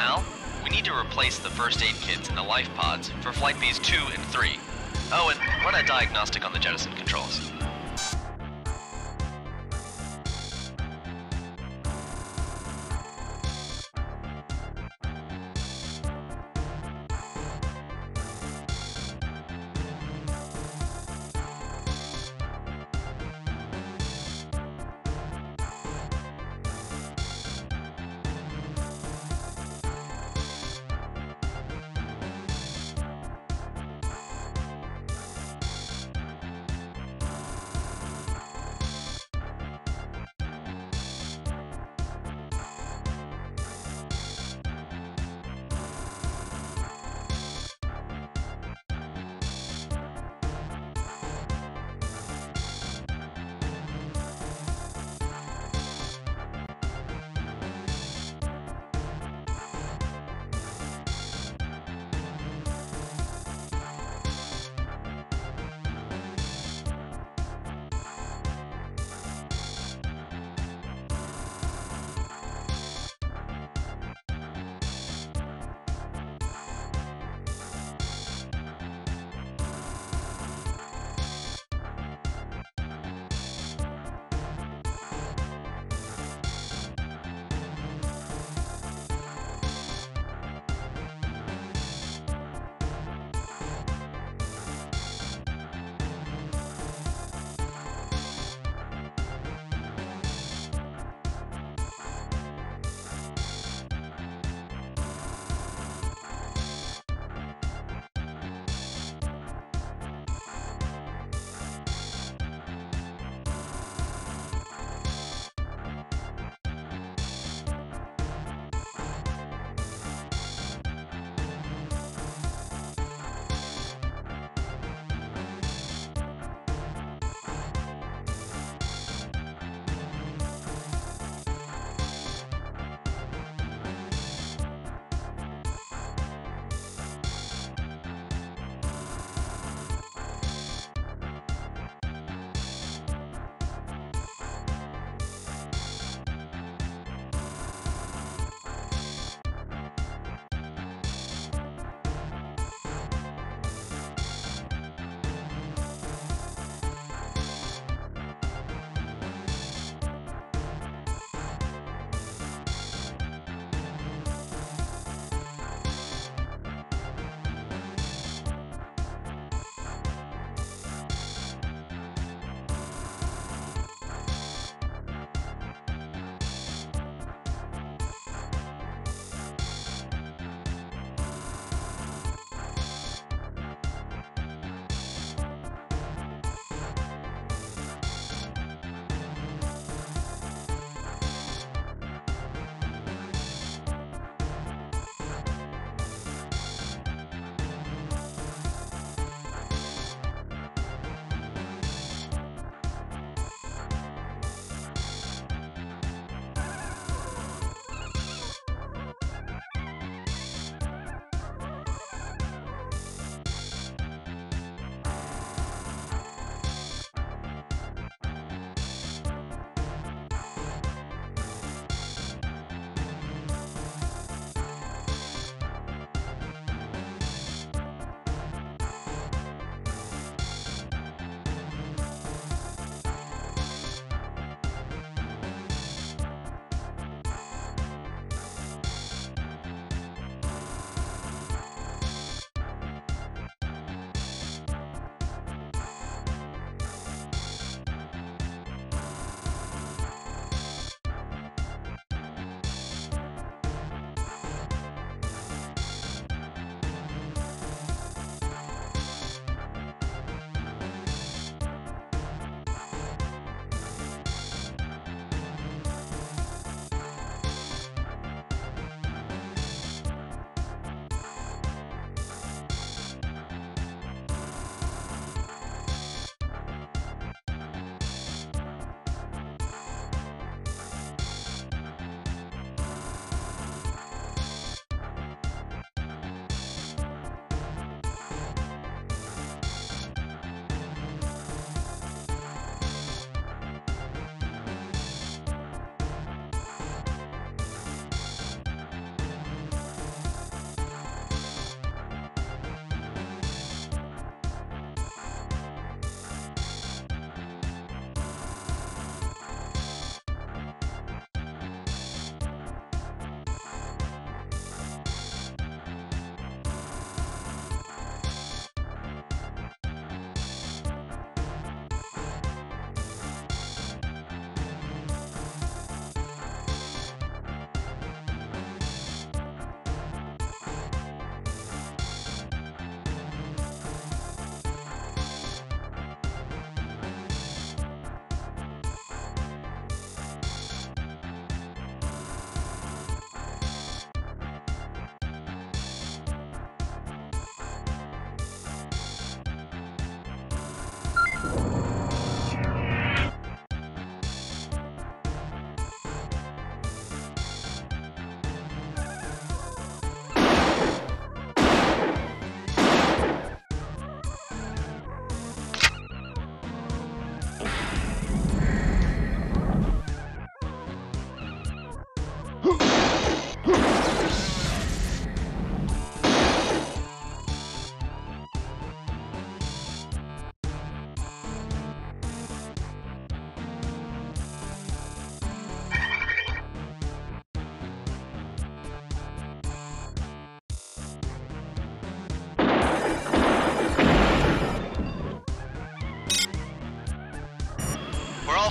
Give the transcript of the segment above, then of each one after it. personnel, we need to replace the first aid kits in the life pods for Flight Bs 2 and 3. Oh, and run a diagnostic on the jettison controls.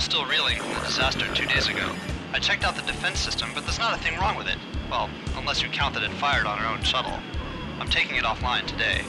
all still reeling from the disaster 2 days ago. I checked out the defense system, but there's not a thing wrong with it. Well, unless you count that it fired on our own shuttle. I'm taking it offline today.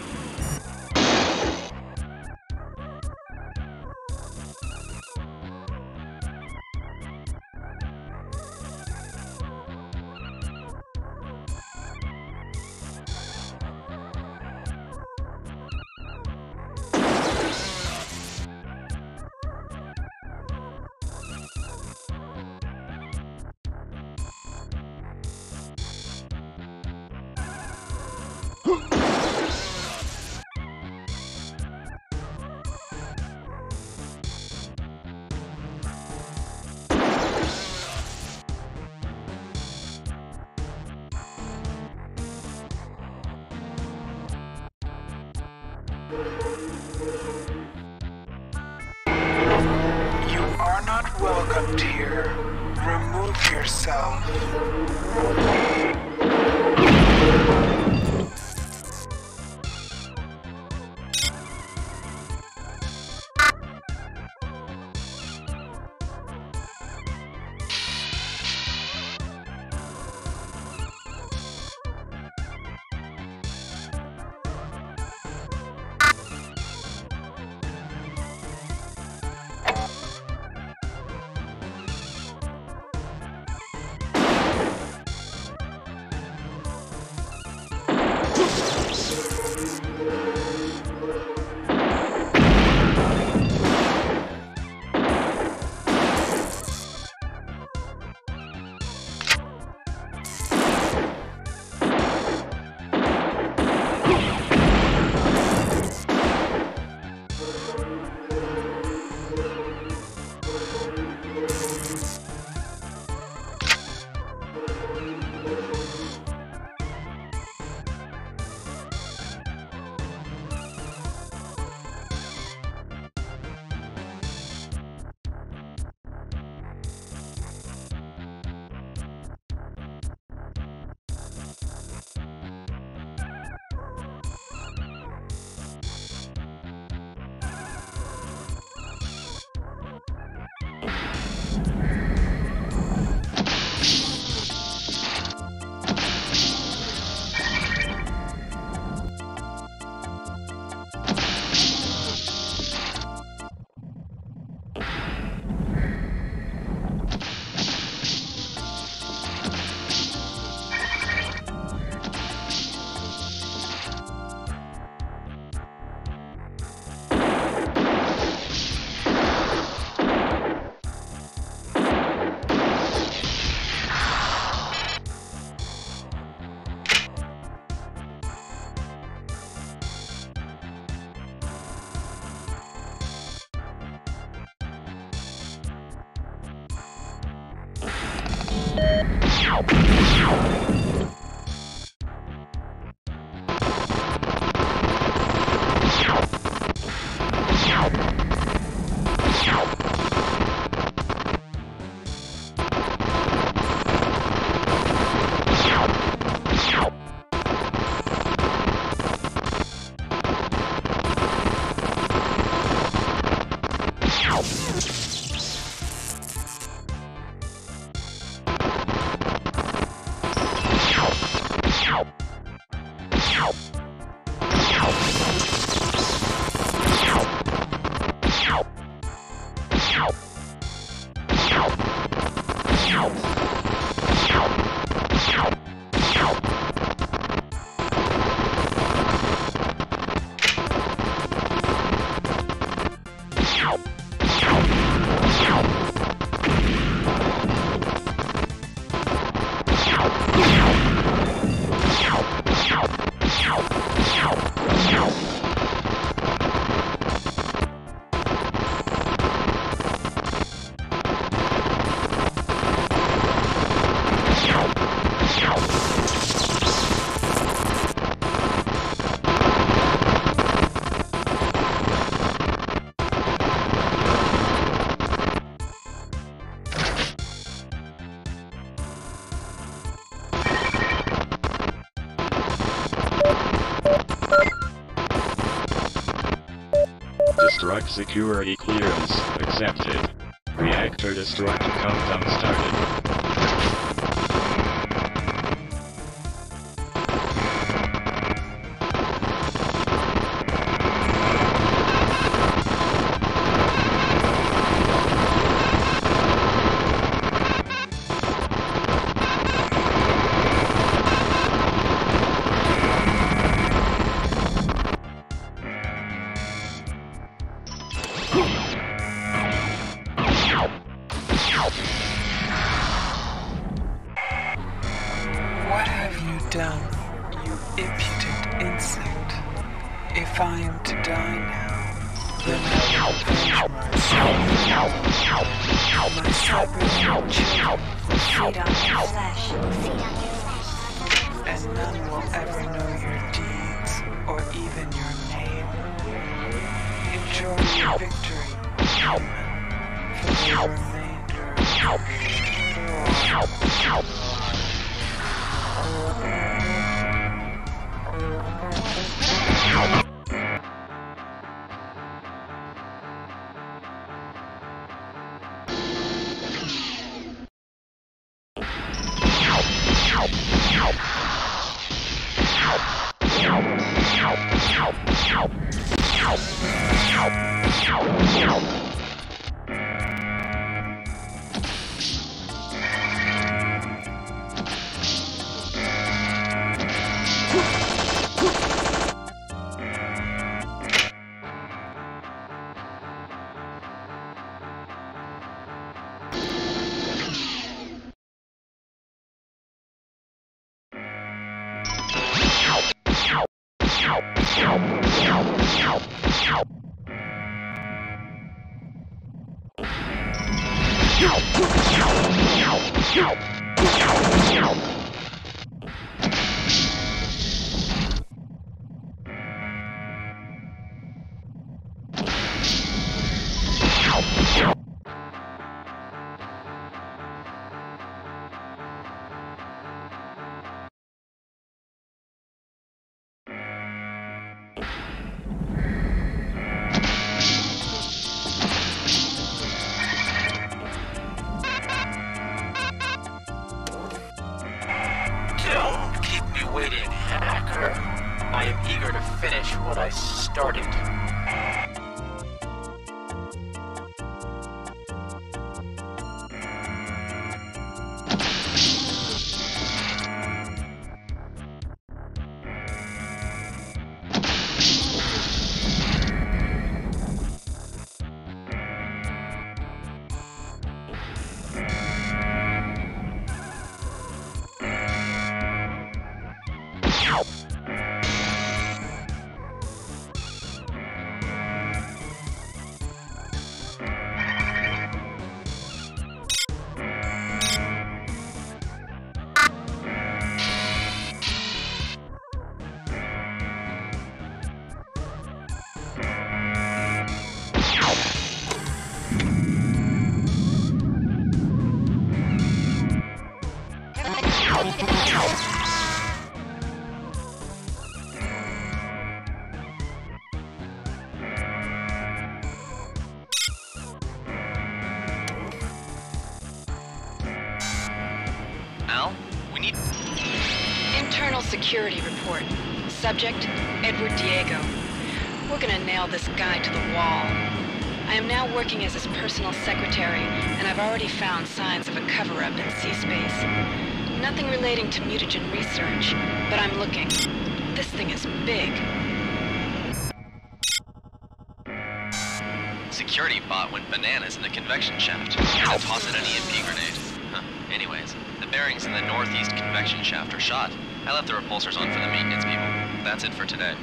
Security clearance accepted. Reactor destroyed. Countdown security report. Subject, Edward Diego. We're gonna nail this guy to the wall. I am now working as his personal secretary, and I've already found signs of a cover-up in C-Space. Nothing relating to mutagen research, but I'm looking. This thing is big. Security bot went bananas in the convection shaft. Had to toss it an EMP grenade. Huh. Anyways, the bearings in the northeast convection shaft are shot. I left the repulsors on for the maintenance people. That's it for today.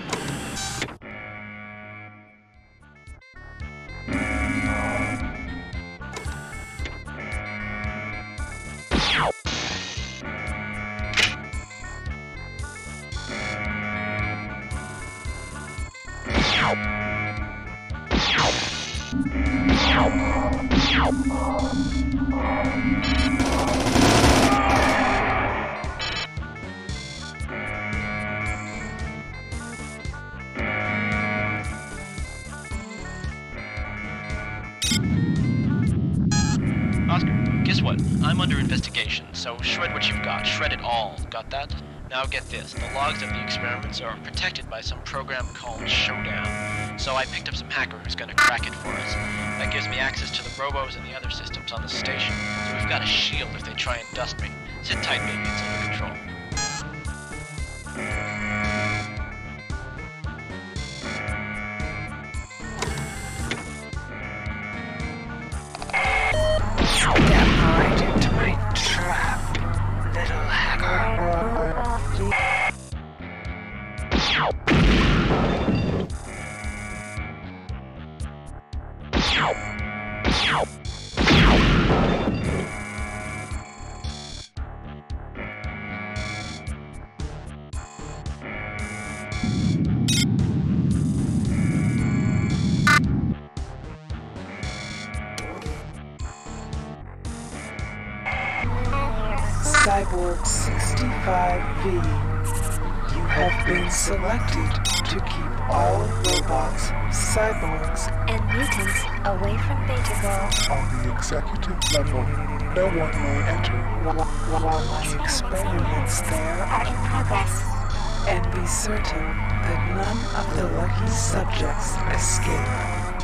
I'm under investigation, so shred what you've got. Shred it all. Got that? Now get this. The logs of the experiments are protected by some program called Shodan. So I picked up some hacker who's gonna crack it for us. That gives me access to the robos and the other systems on the station. So we've got a shield if they try and dust me. Sit tight, baby. It's under control. Cyborg 65V, you have been selected to keep all robots, cyborgs, and mutants away from Beta Girl. On the executive level, no one may enter while the experiments there are in progress. And be certain that none of the lucky subjects escape.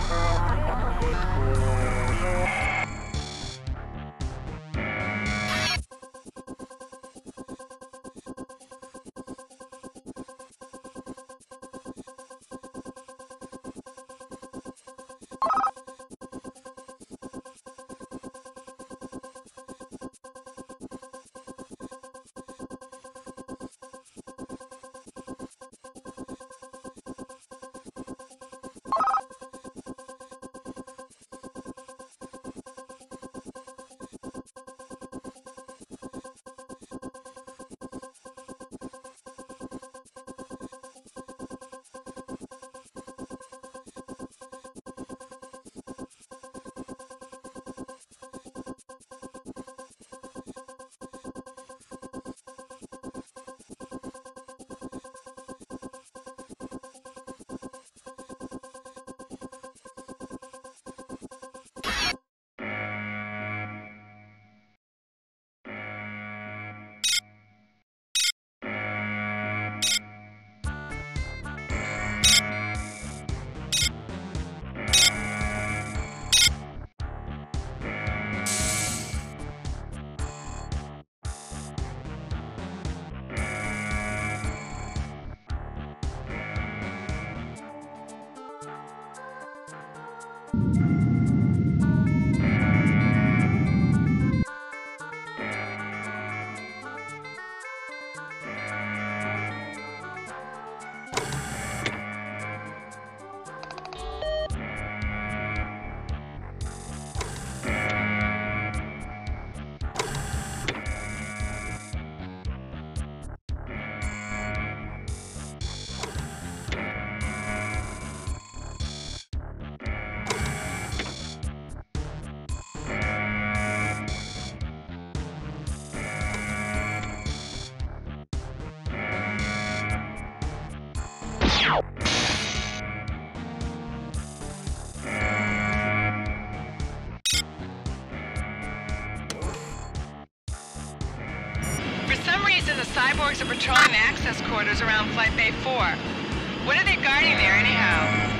Cyborgs are patrolling the access quarters around Flight Bay 4. What are they guarding there, anyhow?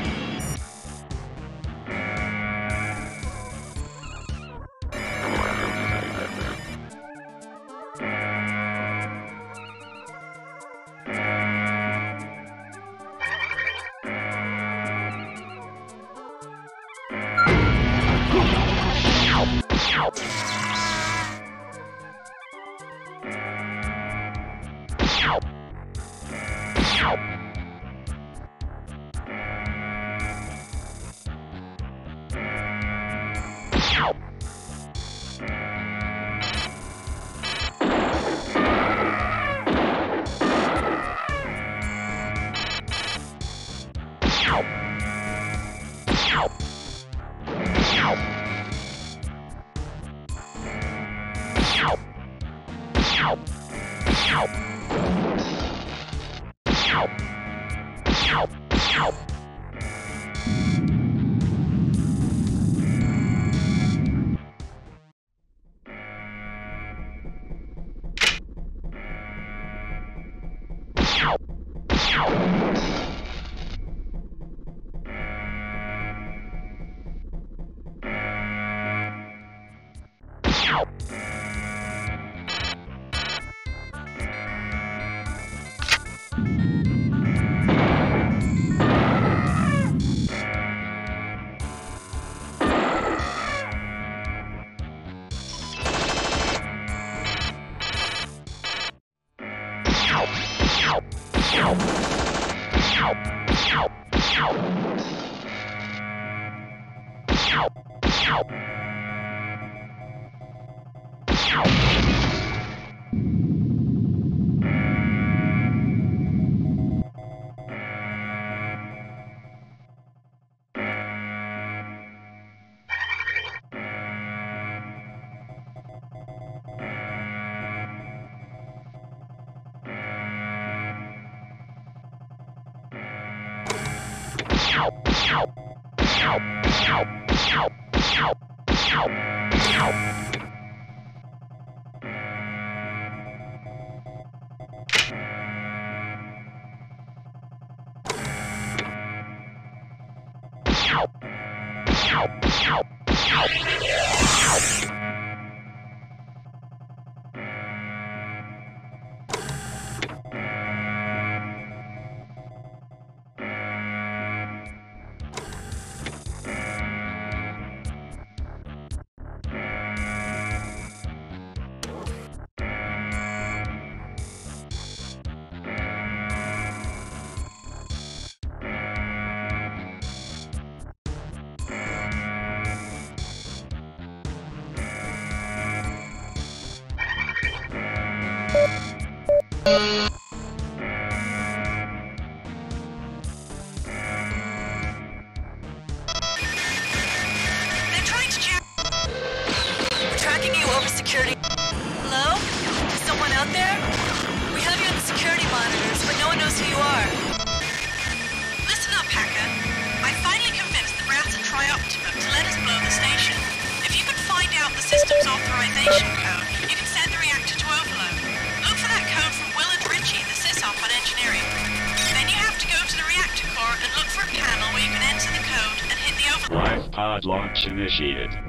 Initiated. You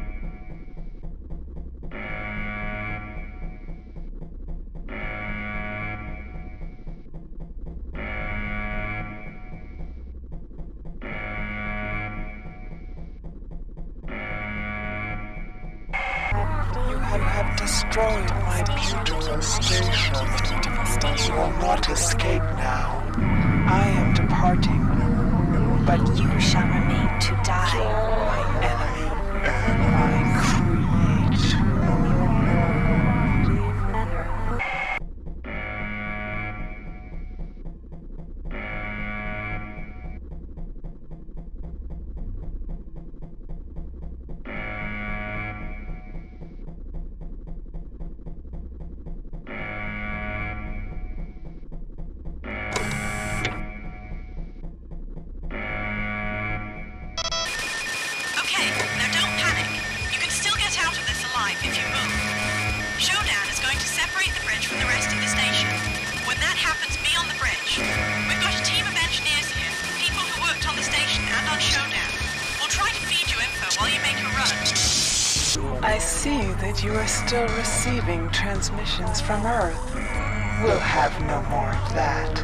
have destroyed my beautiful station. You will not escape now. I am departing, but you shall remain to die. You are still receiving transmissions from Earth. We'll have no more of that.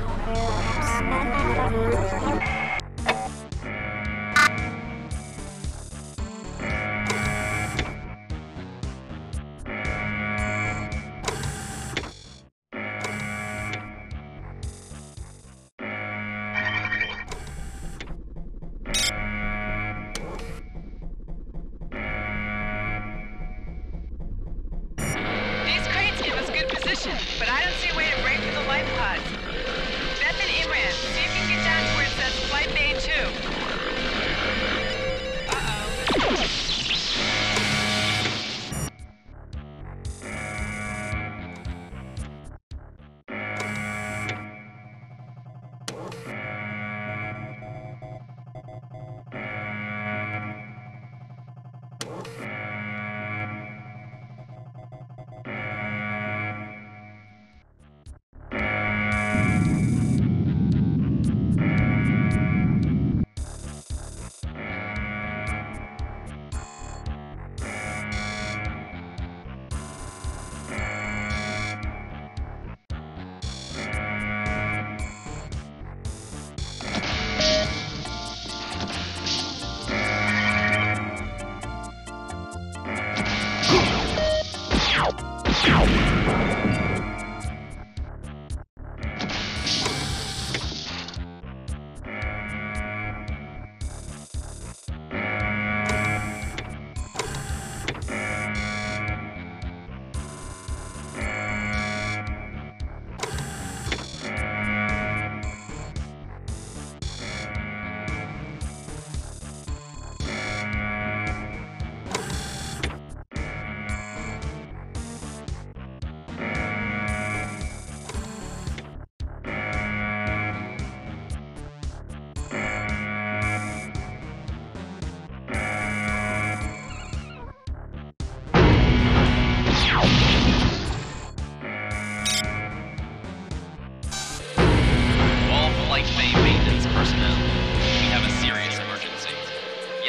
Flight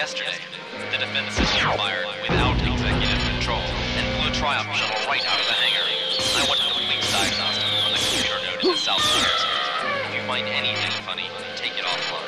yesterday. The defense system fired without executive control and blew a Triumph shuttle right out of the hangar. I want complete side notes from the computer node in the south stairs. If you find anything funny, take it offline.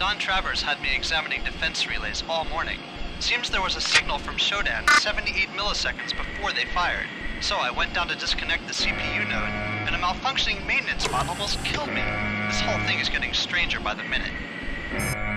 John Travers had me examining defense relays all morning. Seems there was a signal from Shodan 78 milliseconds before they fired. So I went down to disconnect the CPU node, and a malfunctioning maintenance bot almost killed me. This whole thing is getting stranger by the minute.